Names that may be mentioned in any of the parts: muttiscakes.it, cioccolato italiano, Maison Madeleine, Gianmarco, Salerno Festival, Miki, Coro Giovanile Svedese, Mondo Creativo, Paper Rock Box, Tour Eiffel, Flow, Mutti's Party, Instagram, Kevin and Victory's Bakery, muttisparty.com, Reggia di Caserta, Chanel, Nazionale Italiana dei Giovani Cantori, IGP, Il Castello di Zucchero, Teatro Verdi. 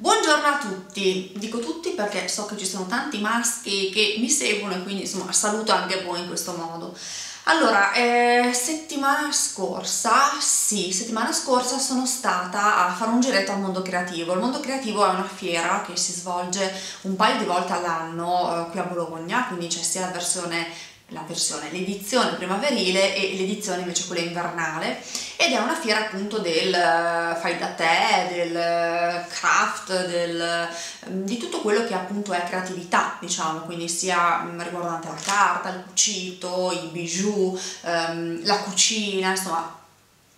Buongiorno a tutti, dico tutti perché so che ci sono tanti maschi che mi seguono e quindi insomma saluto anche voi in questo modo. Allora, settimana scorsa sono stata a fare un giretto al Mondo Creativo. Il Mondo Creativo è una fiera che si svolge un paio di volte all'anno qui a Bologna, quindi c'è sia l'edizione primaverile e l'edizione invece quella invernale, ed è una fiera appunto del fai da te, del craft, di tutto quello che appunto è creatività, diciamo, quindi sia riguardante la carta, il cucito, i bijou, la cucina, insomma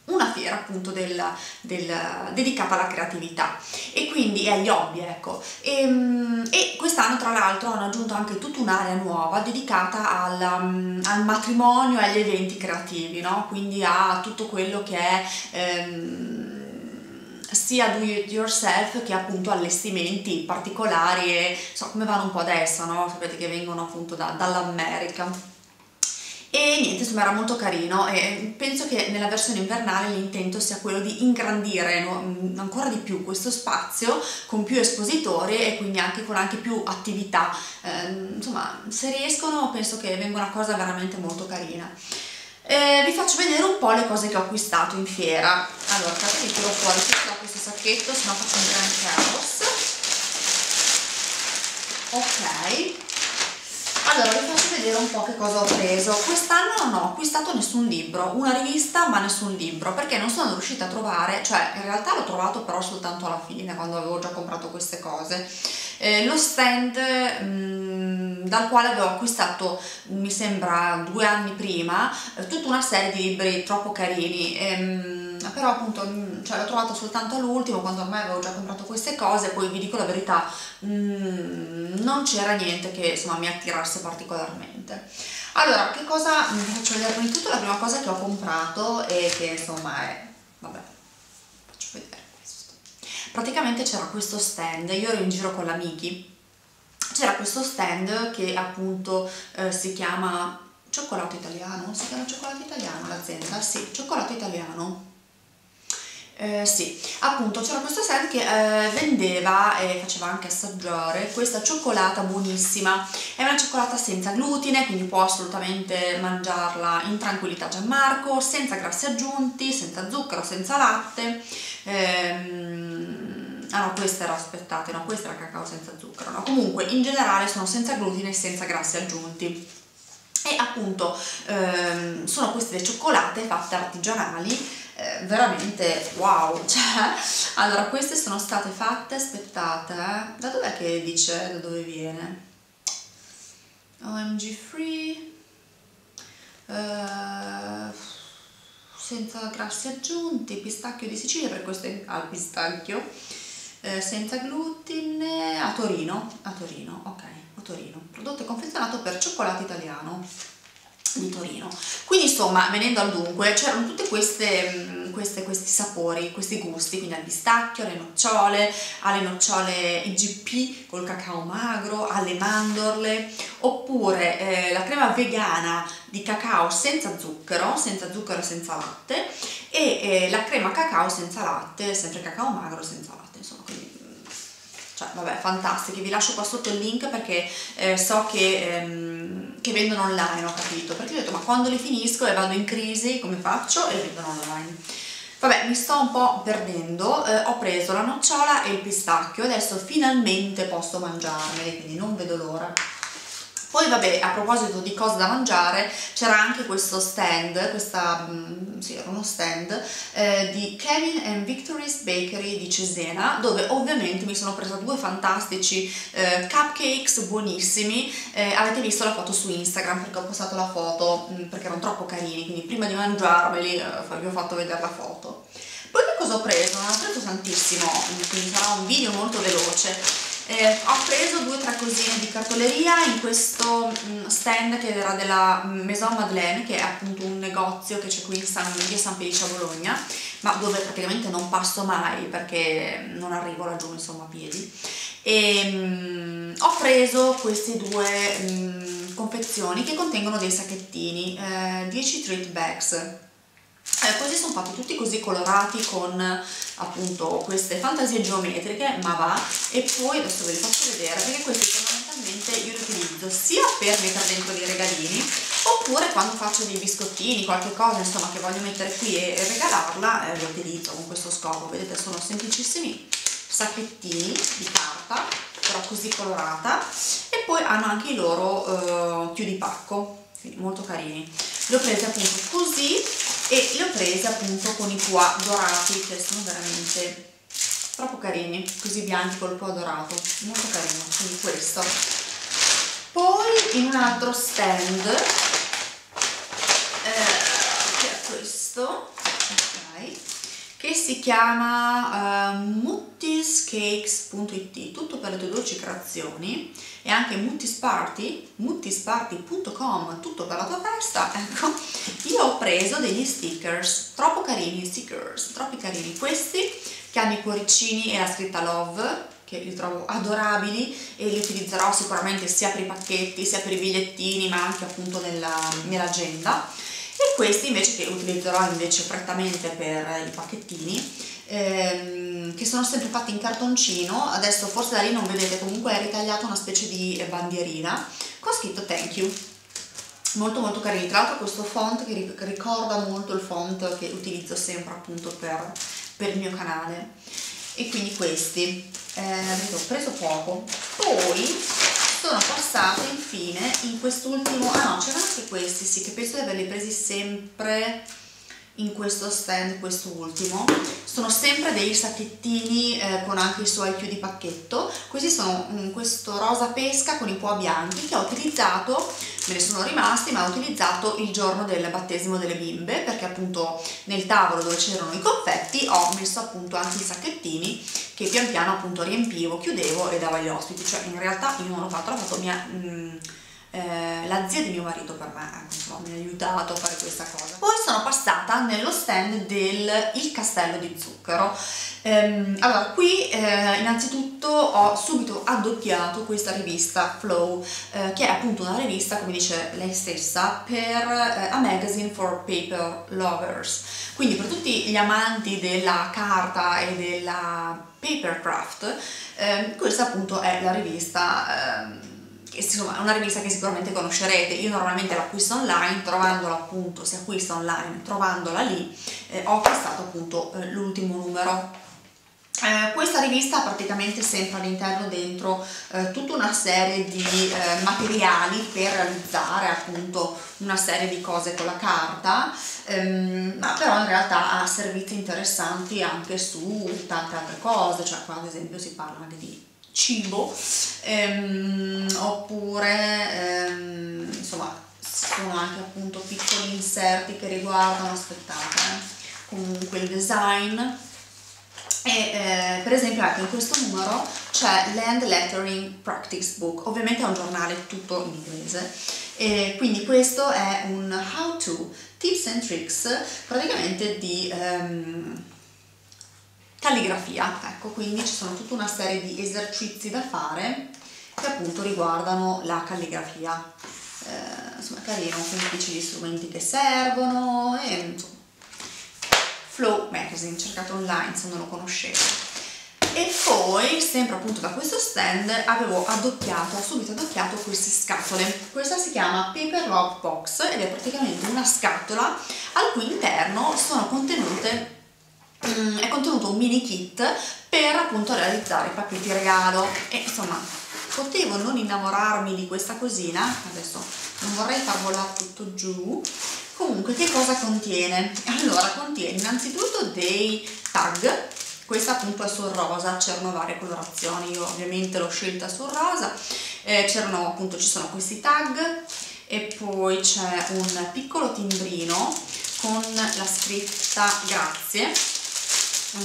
una fiera appunto dedicata alla creatività e quindi agli hobby, ecco. E quest'anno tra l'altro hanno aggiunto anche tutta un'area nuova dedicata al matrimonio e agli eventi creativi, no? Quindi a tutto quello che è sia do it yourself che appunto allestimenti particolari e so come vanno un po' adesso, no? Sapete che vengono appunto dall'America. E niente, insomma era molto carino e penso che nella versione invernale l'intento sia quello di ingrandire ancora di più questo spazio con più espositori e quindi anche con anche più attività. Insomma, se riescono penso che venga una cosa veramente molto carina. Vi faccio vedere un po' le cose che ho acquistato in fiera. Allora, aspetta che tiro fuori tutto da questo sacchetto, se no faccio un gran caos. Ok. Allora, vi faccio vedere un po' che cosa ho preso. Quest'anno non ho acquistato nessun libro, una rivista ma nessun libro, perché non sono riuscita a trovare, cioè in realtà l'ho trovato però soltanto alla fine, quando avevo già comprato queste cose. Lo stand dal quale avevo acquistato, mi sembra 2 anni prima, tutta una serie di libri troppo carini, però appunto l'ho trovato soltanto all'ultimo, quando ormai avevo già comprato queste cose. Poi vi dico la verità, non c'era niente che insomma mi attirasse particolarmente. Allora, che cosa vi faccio vedere? Prima di tutto la prima cosa che ho comprato e che insomma è, vabbè, faccio vedere questo. Praticamente c'era questo stand, io ero in giro con la Miki, c'era questo stand che appunto si chiama Cioccolato Italiano, si chiama Cioccolato Italiano l'azienda? Sì, Cioccolato Italiano. Sì, appunto c'era questo stand che vendeva e faceva anche assaggiare questa cioccolata buonissima. È una cioccolata senza glutine, quindi può assolutamente mangiarla in tranquillità Gianmarco, senza grassi aggiunti, senza zucchero, senza latte. Ah no, questa era, aspettate, no, questa era cacao senza zucchero, no? Comunque in generale sono senza glutine e senza grassi aggiunti. E appunto sono queste cioccolate fatte artigianali, veramente wow, cioè, allora queste sono state fatte, aspettate, da dov'è che dice, da dove viene? OMG free, senza grassi aggiunti, pistacchio di Sicilia, per questo è al pistacchio, senza glutine, a Torino, ok, a Torino, prodotto e confezionato per Cioccolato Italiano di Torino. Quindi insomma, venendo al dunque, c'erano tutti questi sapori, questi gusti, quindi al pistacchio, alle nocciole IGP col cacao magro, alle mandorle, oppure la crema vegana di cacao senza zucchero e senza latte, e la crema cacao senza latte, sempre cacao magro senza latte, insomma, quindi vabbè, fantastiche. Vi lascio qua sotto il link perché so che vendono online, ho capito, perché ho detto ma quando li finisco e vado in crisi come faccio? E vendono online. Vabbè, mi sto un po' perdendo. Ho preso la nocciola e il pistacchio, adesso finalmente posso mangiarmeli, quindi non vedo l'ora. Poi vabbè, a proposito di cose da mangiare, c'era anche questo stand, sì, era uno stand di Kevin and Victory's Bakery di Cesena, dove ovviamente mi sono presa 2 fantastici cupcakes buonissimi. Avete visto la foto su Instagram, perché ho postato la foto, perché erano troppo carini, quindi prima di mangiarmeli vi ho fatto vedere la foto. Poi che cosa ho preso? Non ho preso tantissimo, quindi sarà un video molto veloce. Ho preso 2 o 3 cosine di cartoleria in questo stand che era della Maison Madeleine, che è appunto un negozio che c'è qui in via San Felice a Bologna, ma dove praticamente non passo mai perché non arrivo laggiù, insomma, a piedi. E, ho preso queste 2 confezioni che contengono dei sacchettini, 10 treat bags. Questi sono fatti tutti così colorati con appunto queste fantasie geometriche, ma va. E poi adesso ve li faccio vedere, perché questi fondamentalmente io li utilizzo sia per mettere dentro dei regalini, oppure quando faccio dei biscottini, qualche cosa insomma che voglio mettere qui e regalarla, li utilizzo con questo scopo. Vedete, sono semplicissimi sacchettini di carta, però così colorata, e poi hanno anche i loro chiudipacco, quindi molto carini. Li ho presi appunto così e li ho presi appunto con i pois dorati, che sono veramente troppo carini, così bianchi col pois dorato, molto carino, quindi questo. Poi in un altro stand, che è questo, ok, che si chiama muttiscakes.it, tutto per le tue dolci creazioni, e anche Mutti's Party, muttisparty.com, tutto per la tua festa. Ecco, io ho preso degli stickers, troppo carini, stickers, troppo carini questi, che hanno i cuoricini e la scritta love, che li trovo adorabili e li utilizzerò sicuramente sia per i pacchetti, sia per i bigliettini, ma anche appunto nell'agenda. E questi invece, che utilizzerò invece prettamente per i pacchettini, che sono sempre fatti in cartoncino. Adesso forse da lì non vedete, comunque è ritagliata una specie di bandierina con scritto thank you, molto molto carini. Tra l'altro questo font che ricorda molto il font che utilizzo sempre appunto per il mio canale, e quindi questi ho preso poco. Poi sono passata infine in quest'ultimo, ah no, c'erano anche questi, sì, che penso di averli presi sempre in questo stand, questo ultimo. Sono sempre dei sacchettini con anche i suoi chiudi pacchetto. Questi sono questo rosa pesca con i pois bianchi, che ho utilizzato, me ne sono rimasti, ma ho utilizzato il giorno del battesimo delle bimbe, perché appunto nel tavolo dove c'erano i confetti ho messo appunto anche i sacchettini che pian piano appunto riempivo, chiudevo e davo agli ospiti. Cioè in realtà io non l'ho fatto, l'ha fatto la zia di mio marito per me, insomma, mi ha aiutato a fare questa cosa. Poi sono passata nello stand del Il Castello di Zucchero. Allora, qui innanzitutto ho subito adocchiato questa rivista Flow, che è appunto una rivista, come dice lei stessa, per a magazine for paper lovers, quindi per tutti gli amanti della carta e della paper craft. Questa appunto è la rivista, insomma, è una rivista che sicuramente conoscerete. Io normalmente l'acquisto online, trovandola appunto, si acquista online, trovandola lì, ho acquistato appunto l'ultimo numero. Questa rivista ha praticamente sempre all'interno dentro tutta una serie di materiali per realizzare appunto una serie di cose con la carta, ma però in realtà ha servizi interessanti anche su tante altre cose. Cioè qua ad esempio si parla anche di cibo, oppure insomma sono anche appunto piccoli inserti che riguardano, aspettate, comunque il design. E per esempio anche in questo numero c'è l'Hand Lettering Practice Book, ovviamente è un giornale tutto in inglese, e quindi questo è un how to, tips and tricks praticamente di calligrafia, ecco. Quindi ci sono tutta una serie di esercizi da fare che appunto riguardano la calligrafia, insomma è carino, quindi dice gli strumenti che servono, e insomma Flow Magazine, cercato online se non lo conoscete. E poi sempre appunto da questo stand avevo adocchiato, subito queste scatole. Questa si chiama Paper Rock Box ed è praticamente una scatola al cui interno sono contenute è contenuto un mini kit per appunto realizzare i pacchetti regalo. E insomma potevo non innamorarmi di questa cosina, adesso non vorrei far volare tutto giù. Comunque, che cosa contiene? Allora, contiene innanzitutto dei tag. Questa appunto è sul rosa, c'erano varie colorazioni, io ovviamente l'ho scelta sul rosa. C'erano appunto, ci sono questi tag, e poi c'è un piccolo timbrino con la scritta grazie.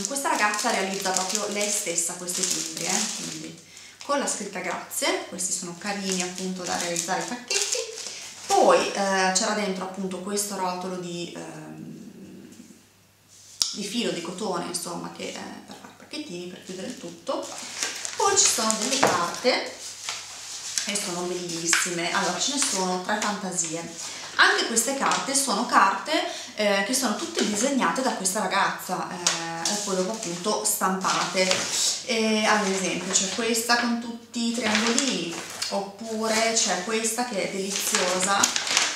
Questa ragazza realizza proprio lei stessa questi timbri, quindi con la scritta grazie. Questi sono carini appunto da realizzare i pacchetti. Poi c'era dentro appunto questo rotolo di filo di cotone, insomma, che è per fare pacchettini, per chiudere il tutto. Poi ci sono delle carte e sono bellissime. Allora, ce ne sono 3 fantasie. Anche queste carte sono carte che sono tutte disegnate da questa ragazza e poi dopo appunto stampate. Ad esempio c'è questa con tutti i triangolini, oppure c'è questa che è deliziosa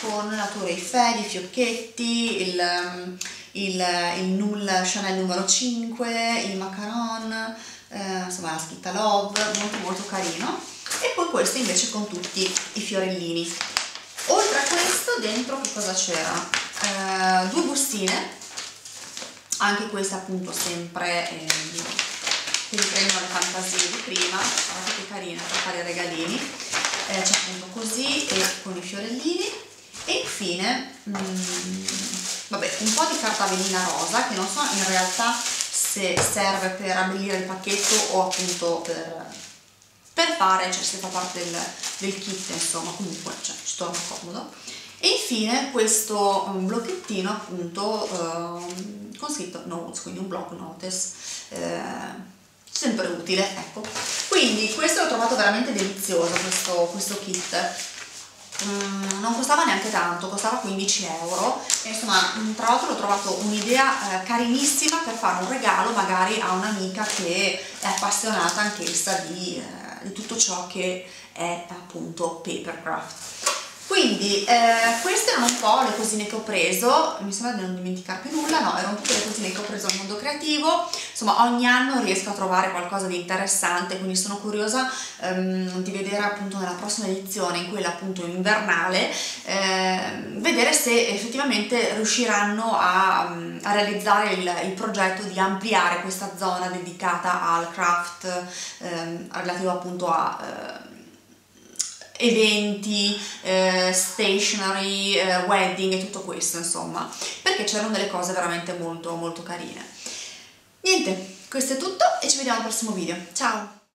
con la Tour Eiffel, i fiocchetti, il Null Chanel numero 5, il macaron, insomma la scritta Love, molto molto carino. E poi questo invece con tutti i fiorellini. Oltre a questo dentro che cosa c'era? Due bustine, anche queste appunto sempre che riprendono le fantasie di prima. Guardate che carina per fare i regalini, c'è appunto così e con i fiorellini. E infine vabbè, un po' di carta velina rosa che non so in realtà se serve per abbellire il pacchetto o appunto per fare, cioè se fa parte del kit, insomma, comunque cioè, ci torna comodo. E infine questo blocchettino appunto con scritto notes, quindi un block notes, sempre utile, ecco. Quindi questo l'ho trovato veramente delizioso, questo kit. Non costava neanche tanto, costava 15 euro. E insomma, tra l'altro l'ho trovato un'idea carinissima per fare un regalo magari a un'amica che è appassionata anch'essa di tutto ciò che è appunto papercraft. Quindi queste erano un po' le cosine che ho preso, mi sembra di non dimenticarmi nulla, no, erano tutte le cosine che ho preso al Mondo Creativo. Insomma, ogni anno riesco a trovare qualcosa di interessante, quindi sono curiosa di vedere appunto nella prossima edizione, in quella appunto invernale, vedere se effettivamente riusciranno a realizzare il progetto di ampliare questa zona dedicata al craft, relativo appunto a eventi, stationery, wedding e tutto questo, insomma, perché c'erano delle cose veramente molto molto carine. Niente, questo è tutto e ci vediamo al prossimo video. Ciao!